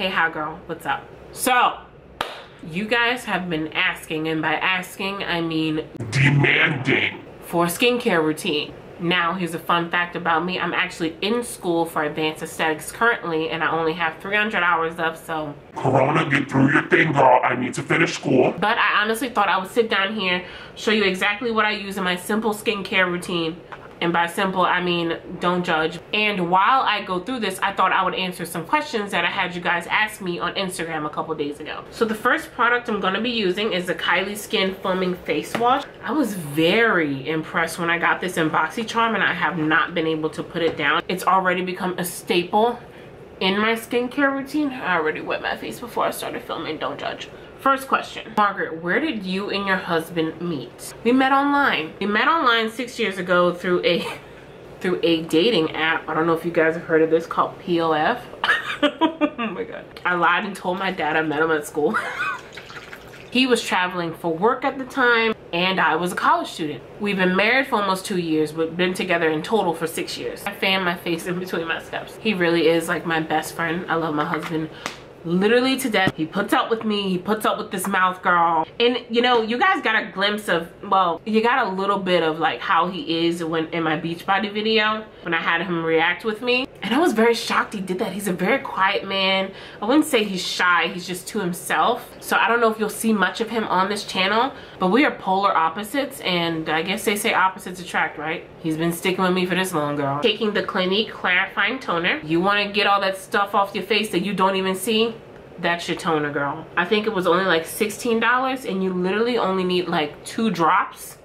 Hey, hi girl, what's up? So, you guys have been asking, and by asking, I mean demanding, for a skincare routine. Now, here's a fun fact about me. I'm actually in school for advanced aesthetics currently, and I only have 300 hours left, so. Corona, get through your thing, girl. I need to finish school. But I honestly thought I would sit down here, show you exactly what I use in my simple skincare routine. And by simple, I mean, don't judge. And while I go through this, I thought I would answer some questions that I had you guys ask me on Instagram a couple days ago. So the first product I'm gonna be using is the Kylie Skin Foaming Face Wash. I was very impressed when I got this in BoxyCharm, and I have not been able to put it down. It's already become a staple in my skincare routine. I already wet my face before I started filming, don't judge. First question, Margaret, where did you and your husband meet? We met online. We met online 6 years ago through a dating app. I don't know if you guys have heard of this, called POF. Oh my God. I lied and told my dad I met him at school. He was traveling for work at the time, and I was a college student. We've been married for almost 2 years, but been together in total for 6 years. I fan my face in between my steps. He really is like my best friend. I love my husband literally to death. He puts up with me, he puts up with this mouth, girl. And you know, you guys got a glimpse of, well, you got a little bit of like how he is when in my Beachbody video, when I had him react with me. And I was very shocked he did that. He's a very quiet man. I wouldn't say he's shy, he's just to himself. So I don't know if you'll see much of him on this channel, but we are polar opposites, and I guess they say opposites attract, right? He's been sticking with me for this long, girl. Taking the Clinique Clarifying Toner. You wanna get all that stuff off your face that you don't even see? That's your toner, girl. I think it was only like $16, and you literally only need like 2 drops,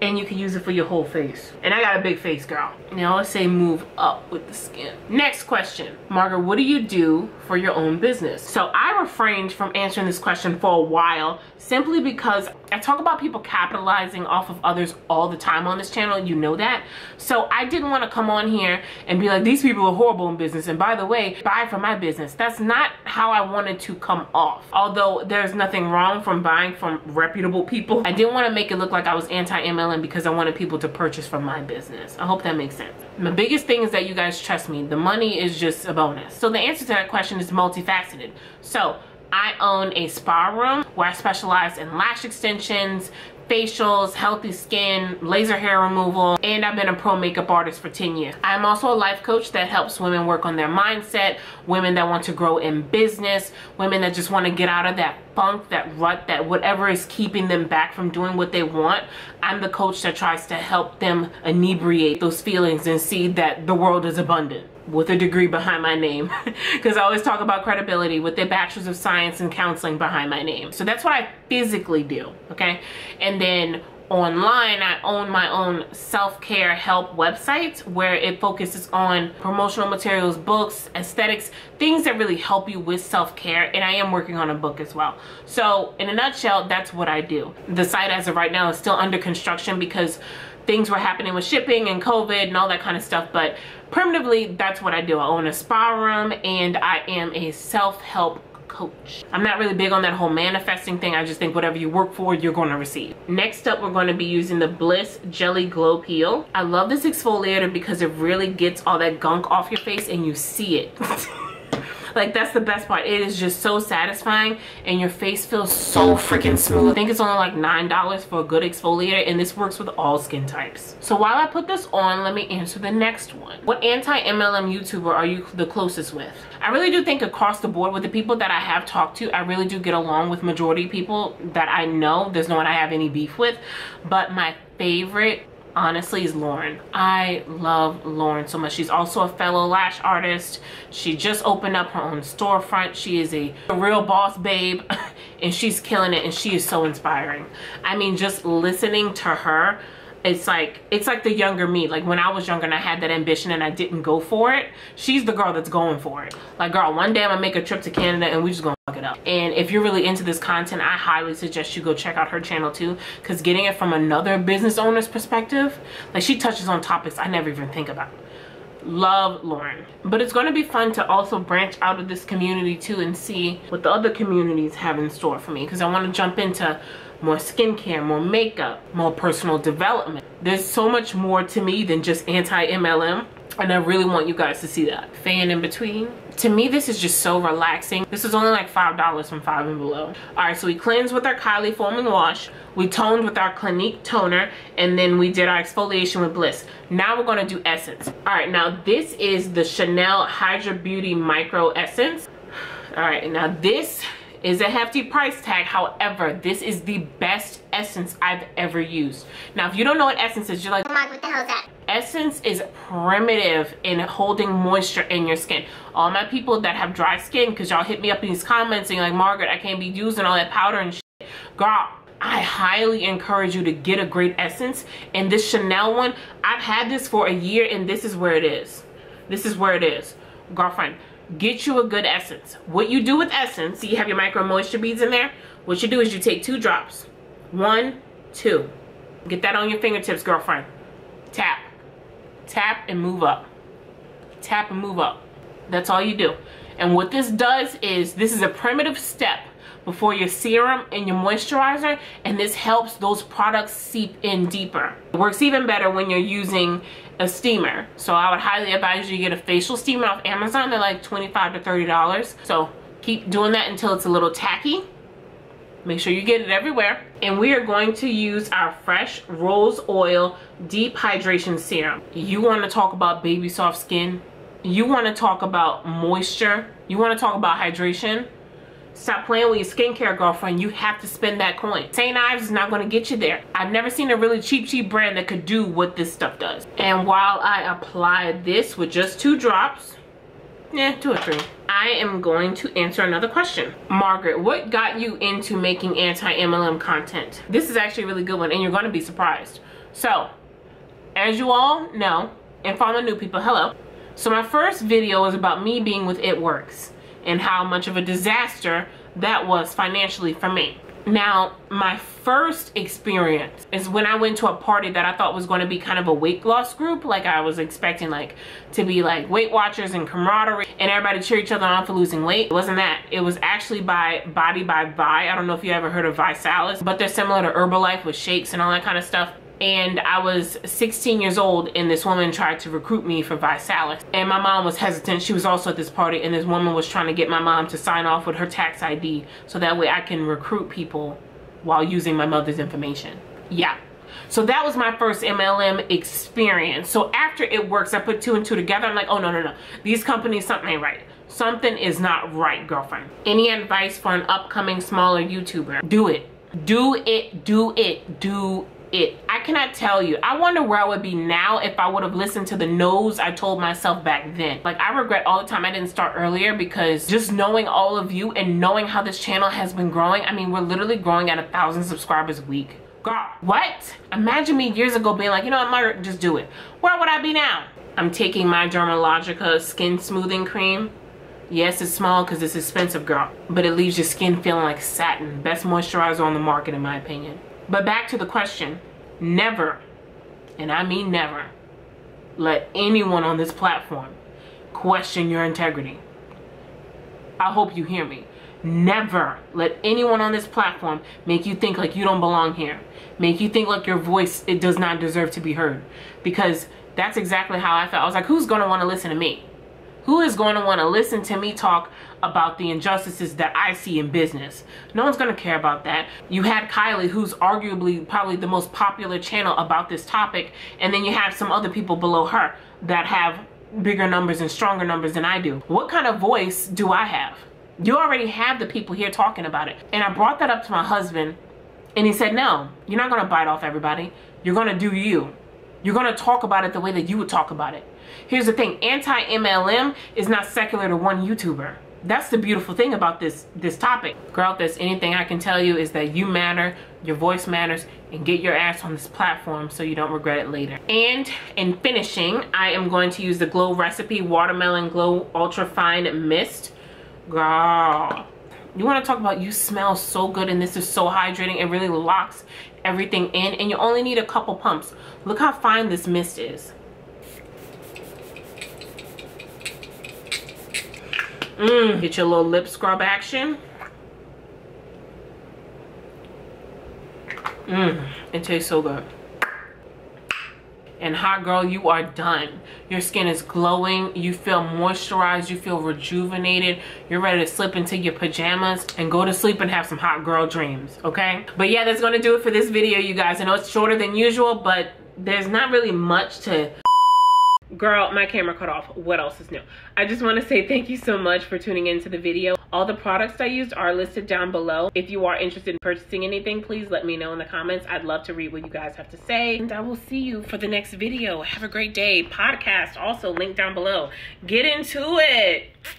and you can use it for your whole face. And I got a big face, girl. Now let's say move up with the skin. Next question, Margaret, what do you do for your own business? So I refrained from answering this question for a while, simply because I talk about people capitalizing off of others all the time on this channel, you know that. So I didn't want to come on here and be like, these people are horrible in business, and by the way, buy from my business. That's not how I wanted to come off. Although there's nothing wrong from buying from reputable people, I didn't want to make it look like I was anti-MLM because I wanted people to purchase from my business. I hope that makes sense. My biggest thing is that you guys trust me. The money is just a bonus. So the answer to that question is multifaceted. So I own a spa room where I specialize in lash extensions, facials, healthy skin, laser hair removal, and I've been a pro makeup artist for 10 years. I'm also a life coach that helps women work on their mindset, women that want to grow in business, women that just want to get out of that funk, that rut, that whatever is keeping them back from doing what they want. I'm the coach that tries to help them inebriate those feelings and see that the world is abundant, with a degree behind my name, because I always talk about credibility, with a bachelor's of science in counseling behind my name. So that's what I physically do, okay? And then online, I own my own self-care help website where it focuses on promotional materials, books, aesthetics, things that really help you with self-care. And I am working on a book as well. So in a nutshell, that's what I do. The site as of right now is still under construction because things were happening with shipping and COVID and all that kind of stuff, but primitively, that's what I do. I own a spa room, and I am a self-help coach. I'm not really big on that whole manifesting thing. I just think whatever you work for, you're going to receive. Next up, we're going to be using the Bliss Jelly Glow Peel. I love this exfoliator because it really gets all that gunk off your face and you see it. Like, that's the best part. It is just so satisfying, and your face feels so freaking smooth. I think it's only like $9 for a good exfoliator, and this works with all skin types. So while I put this on, let me answer the next one. What anti-MLM YouTuber are you the closest with? I really do think across the board with the people that I have talked to, I really do get along with majority of people that I know. There's no one I have any beef with, but my favorite, honestly, is Lauren. I love Lauren so much. She's also a fellow lash artist. She just opened up her own storefront. She is a real boss babe, and she's killing it, and she is so inspiring. I mean, just listening to her, it's like the younger me. Like when I was younger and I had that ambition and I didn't go for it, she's the girl that's going for it. Like, girl, one day I'm gonna make a trip to Canada and we just gonna it up. And if you're really into this content, I highly suggest you go check out her channel too, because getting it from another business owner's perspective, like, she touches on topics I never even think about. Love Lauren. But it's going to be fun to also branch out of this community too and see what the other communities have in store for me, because I want to jump into more skincare, more makeup, more personal development. There's so much more to me than just anti-MLM. and I really want you guys to see that fan in between. To me, this is just so relaxing. This is only like $5 from Five and Below. All right, so we cleansed with our Kylie foam and wash, we toned with our Clinique toner, and then we did our exfoliation with Bliss. Now we're going to do essence. All right, now this is the Chanel Hydra Beauty Micro Essence. All right, now this is a hefty price tag, however, this is the best essence I've ever used. Now, if you don't know what essence is, you're like, oh my, what the hell is that? Essence is primitive in holding moisture in your skin. All my people that have dry skin, because y'all hit me up in these comments and you're like, Margaret, I can't be using all that powder and shit. Girl, I highly encourage you to get a great essence. And this Chanel one, I've had this for a year and this is where it is. This is where it is. Girlfriend, get you a good essence. What you do with essence, so you have your micro moisture beads in there, what you do is you take 2 drops. 1, 2. Get that on your fingertips, girlfriend. Tap. Tap and move up. Tap and move up. That's all you do. And what this does is, this is a primitive step before your serum and your moisturizer, and this helps those products seep in deeper. It works even better when you're using a steamer. So I would highly advise you to get a facial steamer off Amazon. They're like $25 to $30. So keep doing that until it's a little tacky. Make sure you get it everywhere. And we are going to use our Fresh Rose Oil Deep Hydration Serum. You want to talk about baby soft skin? You want to talk about moisture? You want to talk about hydration? Stop playing with your skincare, girlfriend. You have to spend that coin. St. Ives is not going to get you there. I've never seen a really cheap brand that could do what this stuff does. And while I apply this with just 2 drops, yeah, 2 or 3, I am going to answer another question. Margaret, what got you into making anti-MLM content? This is actually a really good one and you're going to be surprised. So, as you all know, and for all the new people, hello. So my first video was about me being with It Works and how much of a disaster that was financially for me. Now, my first experience is when I went to a party that I thought was going to be kind of a weight loss group. Like I was expecting like to be like Weight Watchers and camaraderie and everybody cheer each other on for losing weight. It wasn't that. It was actually by Body by Vi. I don't know if you ever heard of ViSalus, but they're similar to Herbalife with shakes and all that kind of stuff. And I was 16 years old and this woman tried to recruit me for ViSalus. And my mom was hesitant. She was also at this party and this woman was trying to get my mom to sign off with her tax ID so that way I can recruit people while using my mother's information. Yeah. So that was my first MLM experience. So after It Works, I put 2 and 2 together. I'm like, oh no, no, no. These companies, something ain't right. Something is not right, girlfriend. Any advice for an upcoming smaller YouTuber? Do it. Do it. Do it. Do it. I cannot tell you. I wonder where I would be now if I would have listened to the no's I told myself back then. Like, I regret all the time I didn't start earlier, because just knowing all of you and knowing how this channel has been growing, I mean, we're literally growing at 1,000 subscribers a week. Girl, what? Imagine me years ago being like, you know what, Margaret, just do it. Where would I be now? I'm taking my Dermalogica skin smoothing cream. Yes, it's small because it's expensive, girl, but it leaves your skin feeling like satin. Best moisturizer on the market, in my opinion. But back to the question, never, and I mean never, let anyone on this platform question your integrity. I hope you hear me. Never let anyone on this platform make you think like you don't belong here. Make you think like your voice, it does not deserve to be heard. Because that's exactly how I felt. I was like, who's going to want to listen to me? Who is going to want to listen to me talk about the injustices that I see in business? No one's going to care about that. You had Kylie, who's arguably probably the most popular channel about this topic. And then you have some other people below her that have bigger numbers and stronger numbers than I do. What kind of voice do I have? You already have the people here talking about it. And I brought that up to my husband and he said, no, you're not going to bite off everybody. You're going to do you. You're going to talk about it the way that you would talk about it. Here's the thing, anti-MLM is not secular to one YouTuber. That's the beautiful thing about this topic. Girl, if there's anything I can tell you is that you matter, your voice matters, and get your ass on this platform so you don't regret it later. And in finishing, I am going to use the Glow Recipe Watermelon Glow Ultra Fine Mist. Girl, you want to talk about you smell so good and this is so hydrating. It really locks everything in and you only need a couple pumps. Look how fine this mist is. Get your little lip scrub action. It tastes so good. and hot girl, you are done. Your skin is glowing, you feel moisturized, you feel rejuvenated, you're ready to slip into your pajamas and go to sleep and have some hot girl dreams, okay? But yeah, that's gonna do it for this video, you guys. I know it's shorter than usual, but there's not really much to... Girl, my camera cut off. What else is new? I just want to say thank you so much for tuning into the video. All the products I used are listed down below. If you are interested in purchasing anything, please let me know in the comments. I'd love to read what you guys have to say. And I will see you for the next video. Have a great day. Podcast also linked down below. Get into it.